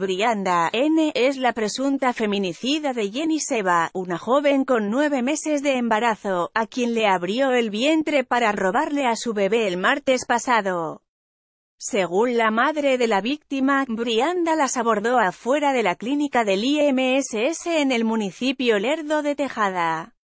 Brianda, N., es la presunta feminicida de Jenny Seba, una joven con 9 meses de embarazo, a quien le abrió el vientre para robarle a su bebé el martes pasado. Según la madre de la víctima, Brianda las abordó afuera de la clínica del IMSS en el municipio Lerdo de Tejada.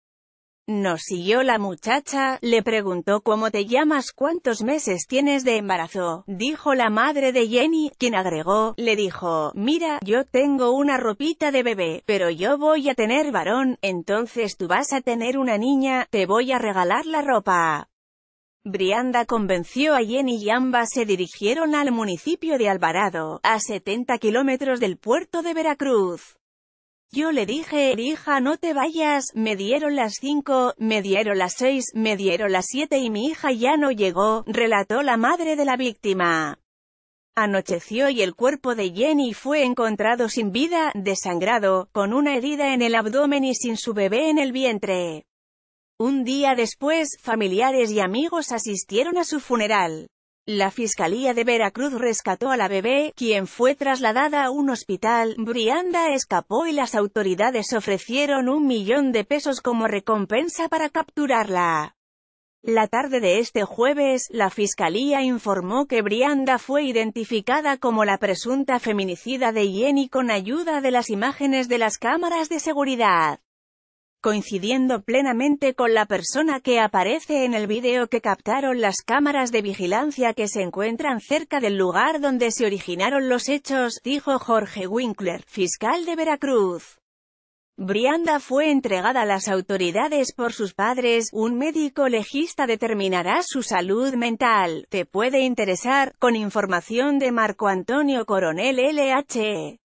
Nos siguió la muchacha, le preguntó cómo te llamas, cuántos meses tienes de embarazo, dijo la madre de Jenny, quien agregó, le dijo, mira, yo tengo una ropita de bebé, pero yo voy a tener varón, entonces tú vas a tener una niña, te voy a regalar la ropa. Brianda convenció a Jenny y ambas se dirigieron al municipio de Alvarado, a 70 kilómetros del puerto de Veracruz. Yo le dije, hija, no te vayas, me dieron las 5, me dieron las 6, me dieron las 7 y mi hija ya no llegó, relató la madre de la víctima. Anocheció y el cuerpo de Jenny fue encontrado sin vida, desangrado, con una herida en el abdomen y sin su bebé en el vientre. Un día después, familiares y amigos asistieron a su funeral. La Fiscalía de Veracruz rescató a la bebé, quien fue trasladada a un hospital. Brianda escapó y las autoridades ofrecieron $1 millón de pesos como recompensa para capturarla. La tarde de este jueves, la Fiscalía informó que Brianda fue identificada como la presunta feminicida de Jenny con ayuda de las imágenes de las cámaras de seguridad, coincidiendo plenamente con la persona que aparece en el video que captaron las cámaras de vigilancia que se encuentran cerca del lugar donde se originaron los hechos, dijo Jorge Winkler, fiscal de Veracruz. Brianda fue entregada a las autoridades por sus padres, un médico legista determinará su salud mental, te puede interesar, con información de Marco Antonio Coronel, LHE.